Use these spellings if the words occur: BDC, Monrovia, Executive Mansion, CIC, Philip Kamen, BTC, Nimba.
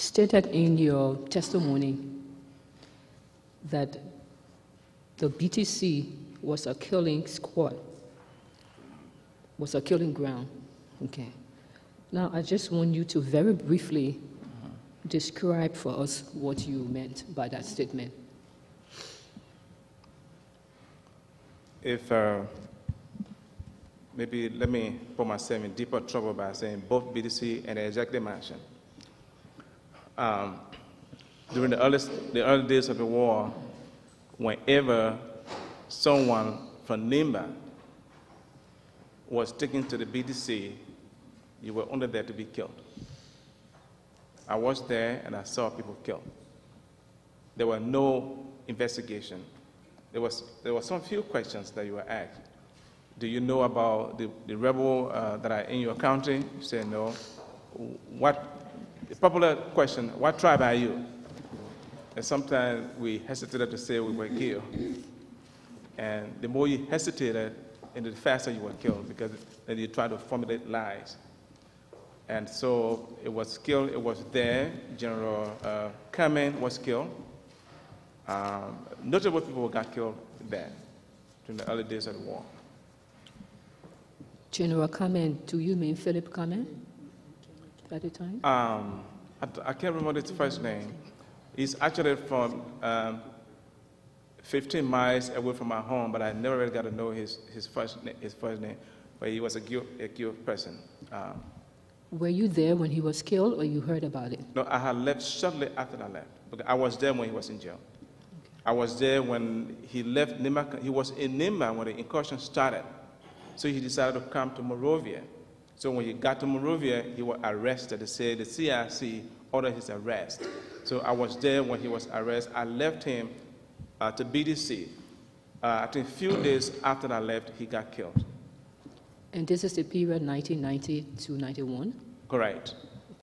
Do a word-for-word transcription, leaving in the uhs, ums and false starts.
stated in your testimony that the B T C was a killing squad, was a killing ground. Okay. Now, I just want you to very briefly describe for us what you meant by that statement. If uh, maybe let me put myself in deeper trouble by saying both B D C and the Executive Mansion. Um, during the early, the early days of the war, whenever someone from Nimba was taken to the B D C, you were only there to be killed. I was there and I saw people killed. There were no investigation. There was, there were some few questions that you were asked. Do you know about the, the rebel uh, that are in your country? You say no. What, the popular question, what tribe are you? And sometimes we hesitated to say we were killed. And the more you hesitated, and the faster you were killed, because then you tried to formulate lies. And so it was killed, it was there. General uh, Kamen was killed. Um, notable people got killed there during the early days of the war. General Kamen, do you mean Philip Kamen at the time? Um, I, I can't remember his first name. He's actually from um, fifteen miles away from my home, but I never really got to know his, his, first, his first name. But he was a guilt, a guilt person. Um, Were you there when he was killed, or you heard about it? No, I had left shortly after I left. But I was there when he was in jail. Okay. I was there when he left Nimba. He was in Nimba when the incursion started. So he decided to come to Monrovia. So when he got to Monrovia, he was arrested. They say the C I C ordered his arrest. So I was there when he was arrested. I left him uh, to B D C. Uh, I think a few days after I left, he got killed. And this is the period nineteen ninety to ninety-one? Correct.